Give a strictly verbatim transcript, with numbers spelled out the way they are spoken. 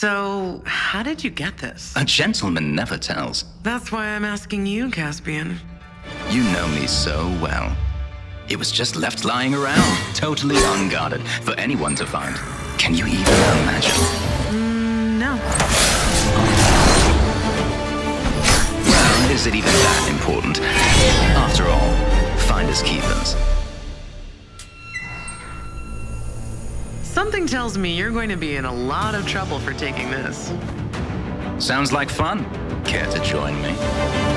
So, how did you get this? A gentleman never tells. That's why I'm asking you, Caspian. You know me so well. It was just left lying around, totally unguarded, for anyone to find. Can you even imagine? Mm, no. Well, is it even that important? After all, finders keepers. Something tells me you're going to be in a lot of trouble for taking this. Sounds like fun. Care to join me?